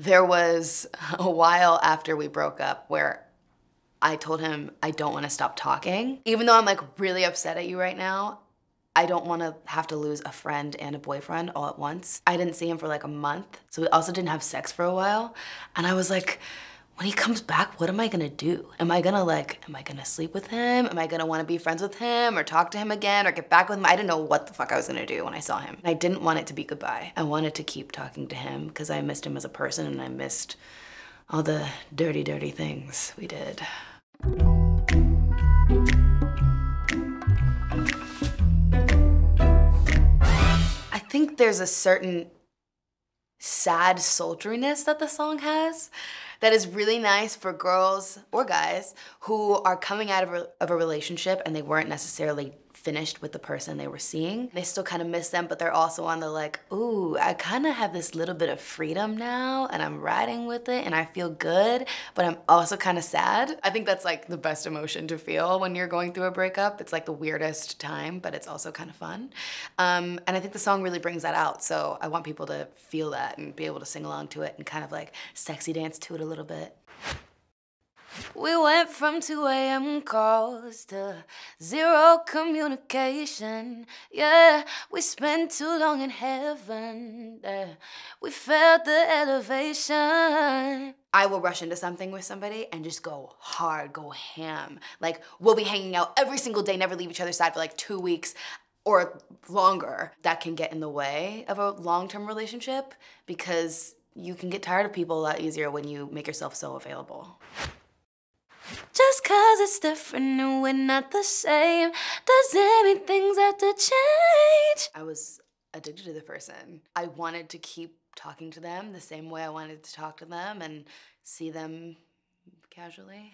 There was a while after we broke up where I told him I don't want to stop talking. Even though I'm like really upset at you right now, I don't want to have to lose a friend and a boyfriend all at once. I didn't see him for like a month, so we also didn't have sex for a while. And I was like, when he comes back, what am I gonna do? Am I gonna sleep with him? Am I gonna want to be friends with him or talk to him again or get back with him? I didn't know what the fuck I was gonna do when I saw him. I didn't want it to be goodbye. I wanted to keep talking to him because I missed him as a person and I missed all the dirty, dirty things we did. I think there's a certain sad sultriness that the song has that is really nice for girls or guys who are coming out of a relationship and they weren't necessarily finished with the person they were seeing. They still kind of miss them, but they're also on the like, ooh, I kind of have this little bit of freedom now and I'm riding with it and I feel good, but I'm also kind of sad. I think that's like the best emotion to feel when you're going through a breakup. It's like the weirdest time, but it's also kind of fun. And I think the song really brings that out. So I want people to feel that and be able to sing along to it and kind of like sexy dance to it a little bit. We went from 2 a.m. calls to zero communication. Yeah, we spent too long in heaven. Yeah, we felt the elevation. I will rush into something with somebody and just go hard, go ham. Like, we'll be hanging out every single day, never leave each other's side for like 2 weeks or longer. That can get in the way of a long-term relationship because you can get tired of people a lot easier when you make yourself so available. Just 'cause it's different and we're not the same doesn't mean things have to change. I was addicted to the person. I wanted to keep talking to them the same way I wanted to talk to them and see them casually.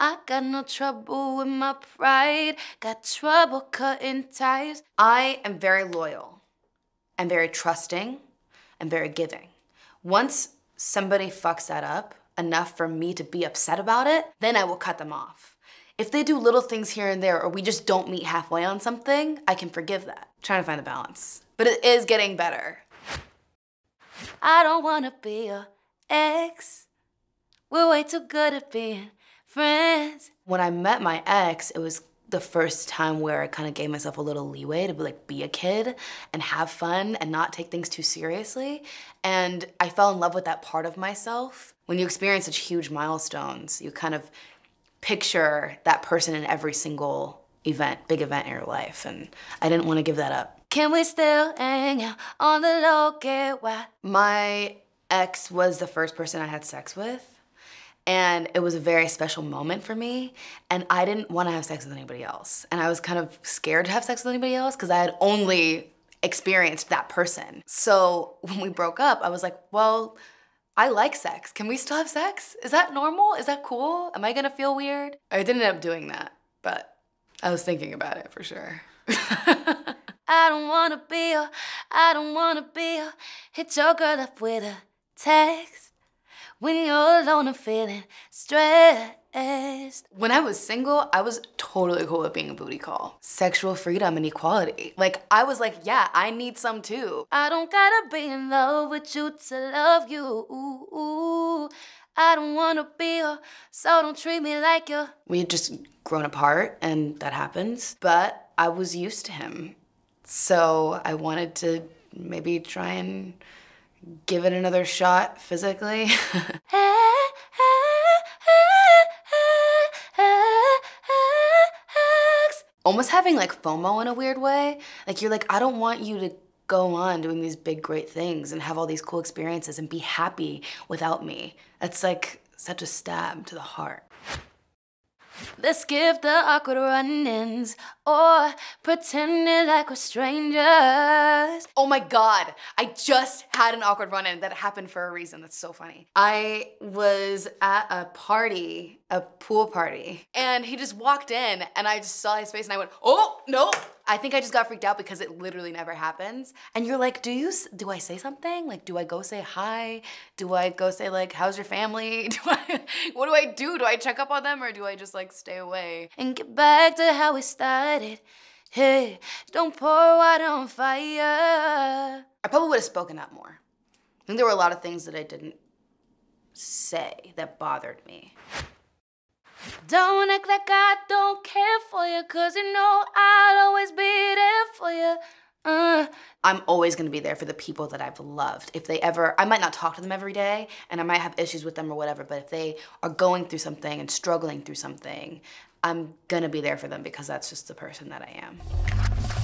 I got no trouble with my pride, got trouble cutting ties. I am very loyal and very trusting and very giving. Once somebody fucks that up enough for me to be upset about it, then I will cut them off. If they do little things here and there or we just don't meet halfway on something, I can forgive that. I'm trying to find the balance. But it is getting better. I don't wanna be your ex. We're way too good at being friends. When I met my ex, it was the first time where I kind of gave myself a little leeway to be a kid and have fun and not take things too seriously. And I fell in love with that part of myself. When you experience such huge milestones, you kind of picture that person in every single event, big event in your life, and I didn't want to give that up. Can we still hang out on the low, get wild? My ex was the first person I had sex with. And it was a very special moment for me, and I didn't want to have sex with anybody else. And I was kind of scared to have sex with anybody else because I had only experienced that person. So when we broke up, I was like, well, I like sex. Can we still have sex? Is that normal? Is that cool? Am I gonna feel weird? I didn't end up doing that, but I was thinking about it for sure. I don't wanna be, hit your girl up with a text. When you're alone and feeling stressed. When I was single, I was totally cool with being a booty call. Sexual freedom and equality. Like, I was like, yeah, I need some too. I don't gotta be in love with you to love you. Ooh, I don't wanna be her, so don't treat me like you. We had just grown apart, and that happens. But I was used to him. So I wanted to maybe try and give it another shot physically. Almost having like FOMO in a weird way. Like you're like, I don't want you to go on doing these big great things and have all these cool experiences and be happy without me. That's like such a stab to the heart. Let's skip the awkward run-ins or pretending like we're strangers. Oh my God, I just had an awkward run-in that happened for a reason. That's so funny. I was at a party, a pool party, and he just walked in and I just saw his face and I went, oh, no. I think I just got freaked out because it literally never happens. And you're like, do I say something? Like, do I go say hi? Do I go say like, how's your family? What do I do? Do I check up on them or do I just like stay away? And get back to how we started. Hey, don't pour water on fire. I probably would have spoken up more. And there were a lot of things that I didn't say that bothered me. Don't act like I don't care for you, 'cause you know I'll always be there for you. I'm always gonna be there for the people that I've loved. If they ever, I might not talk to them every day, and I might have issues with them or whatever, but if they are going through something and struggling through something, I'm gonna be there for them because that's just the person that I am.